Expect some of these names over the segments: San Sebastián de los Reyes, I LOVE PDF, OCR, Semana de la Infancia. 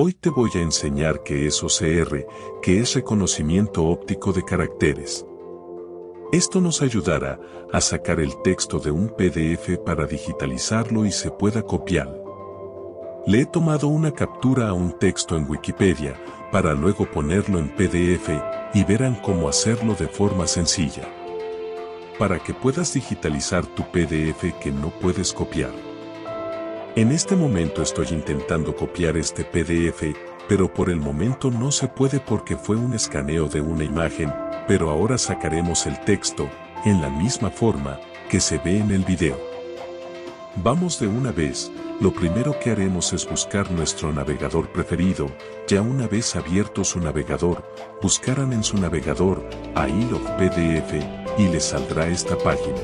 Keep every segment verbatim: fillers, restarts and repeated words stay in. Hoy te voy a enseñar qué es O C R, que es reconocimiento óptico de caracteres. Esto nos ayudará a sacar el texto de un P D F para digitalizarlo y se pueda copiar. Le he tomado una captura a un texto en Wikipedia para luego ponerlo en P D F y verán cómo hacerlo de forma sencilla. Para que puedas digitalizar tu P D F que no puedes copiar. En este momento estoy intentando copiar este P D F, pero por el momento no se puede porque fue un escaneo de una imagen, pero ahora sacaremos el texto en la misma forma que se ve en el video. Vamos de una vez, lo primero que haremos es buscar nuestro navegador preferido, ya una vez abierto su navegador, buscarán en su navegador I LOVE P D F y les saldrá esta página.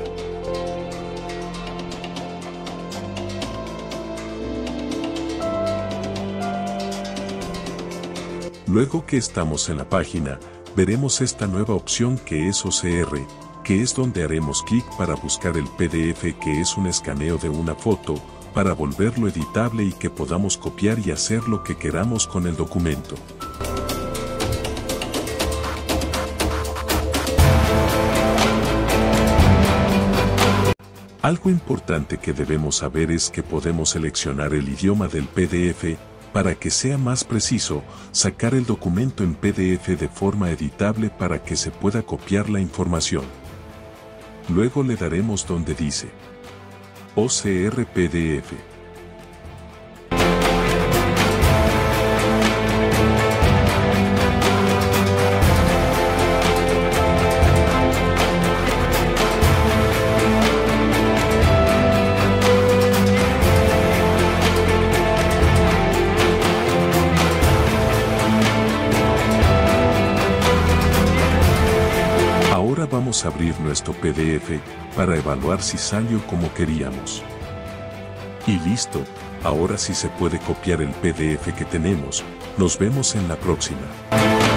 Luego que estamos en la página, veremos esta nueva opción que es O C R, que es donde haremos clic para buscar el P D F que es un escaneo de una foto, para volverlo editable y que podamos copiar y hacer lo que queramos con el documento. Algo importante que debemos saber es que podemos seleccionar el idioma del P D F, para que sea más preciso, sacar el documento en P D F de forma editable para que se pueda copiar la información. Luego le daremos donde dice O C R P D F. Vamos a abrir nuestro P D F para evaluar si salió como queríamos. Y listo, ahora sí se puede copiar el P D F que tenemos. Nos vemos en la próxima.